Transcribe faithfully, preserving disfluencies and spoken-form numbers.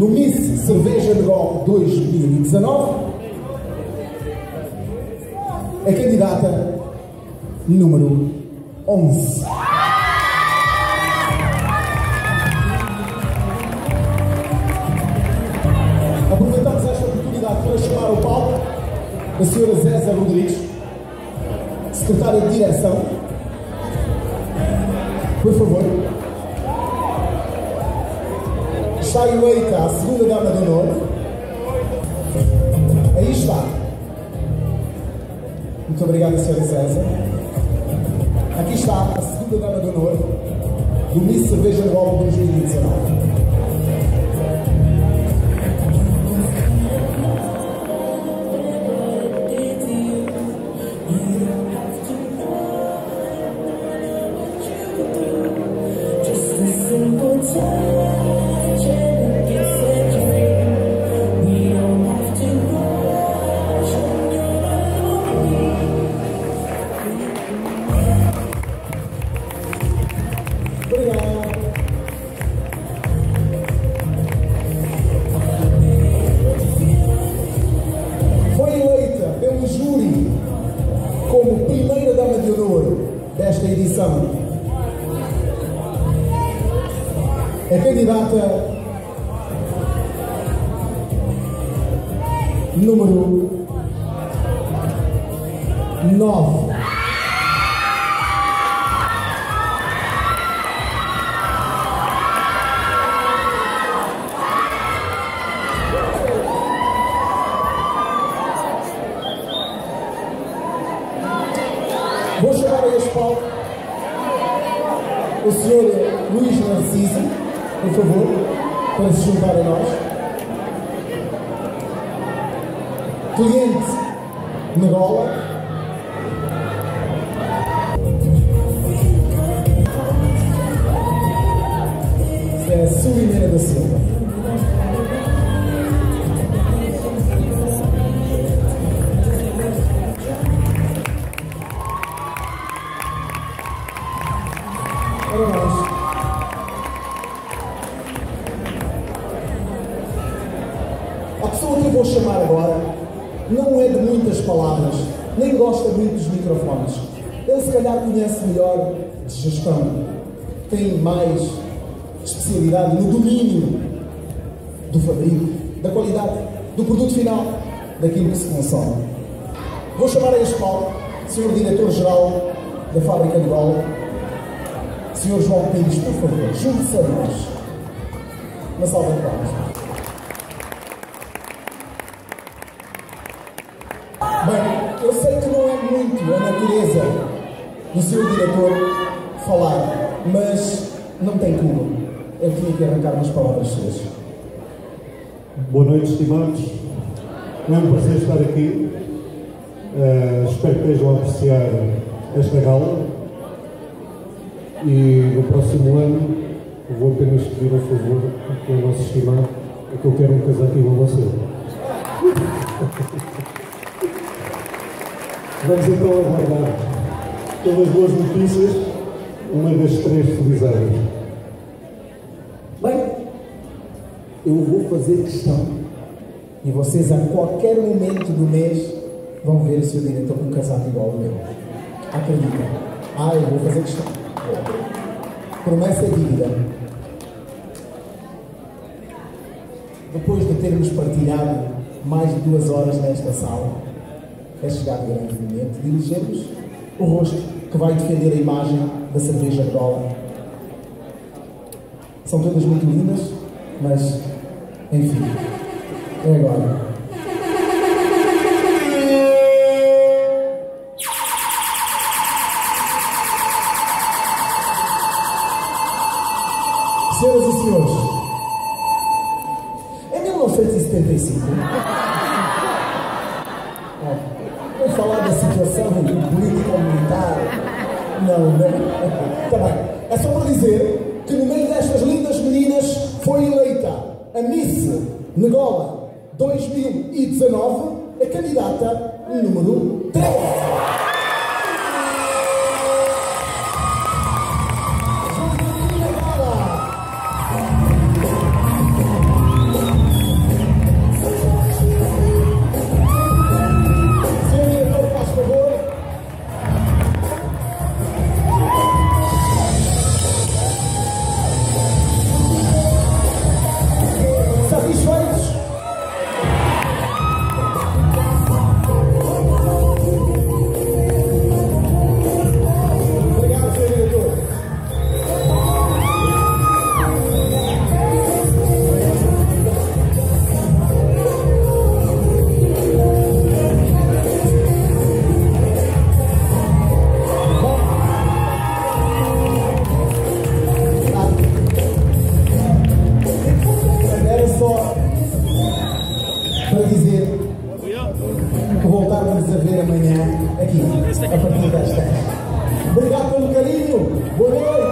no Miss Cerveja N'gola dois mil e dezanove, a candidata número onze. Aproveitamos esta oportunidade para chamar ao palco a senhora Zéza Rodrigues, secretária de direção. Por favor. Está eleita a segunda dama de honra. Aí está. Muito obrigado, senhora Zéza. Aqui está a segunda dama de honra do Miss Cerveja N'gola dois mil e dezanove. Desta edição, a candidata número nove. Vou chamar a este palco o senhor Luís Narciso, por favor, para se juntar a nós. Cliente N'gola. É a Sulineira da Silva. A pessoa que eu vou chamar agora não é de muitas palavras, nem gosta muito dos microfones. Ele se calhar conhece melhor de gestão, tem mais especialidade no domínio do fabrico, da qualidade do produto final, daquilo que se consome. Vou chamar a este palco o senhor diretor-geral da fábrica N'gola, senhor João Pires, por favor, junte-se a nós. Uma salva de palmas. Bem, eu sei que não é muito a natureza do seu diretor falar, mas não tem culpa. Eu tinha que arrancar umas palavras suas. Boa noite, estimados. É um prazer estar aqui. Uh, espero que estejam a apreciar esta gala. E no próximo ano, eu vou apenas pedir um favor que o nosso estimado, é que eu quero um casaquinho a você. Vamos então aguardar pelas boas notícias, uma das três felizadas. Bem, eu vou fazer questão, e vocês a qualquer momento do mês vão ver o seu diretor com um casaco igual ao meu. Acreditem. Ah, eu vou fazer questão. Promessa é dívida. Depois de termos partilhado mais de duas horas nesta sala, é chegado o grande momento de elegermos o rosto que vai defender a imagem da cerveja N'gola. São todas muito lindas, mas, enfim, é agora. Senhoras e senhores, em mil novecentos e setenta e cinco... é, vou falar da situação político-militar. Não, não. Está bem. É só para dizer que no meio destas lindas meninas foi eleita a Miss N'gola dois mil e dezanove, a candidata número três. Brasil! Bonito!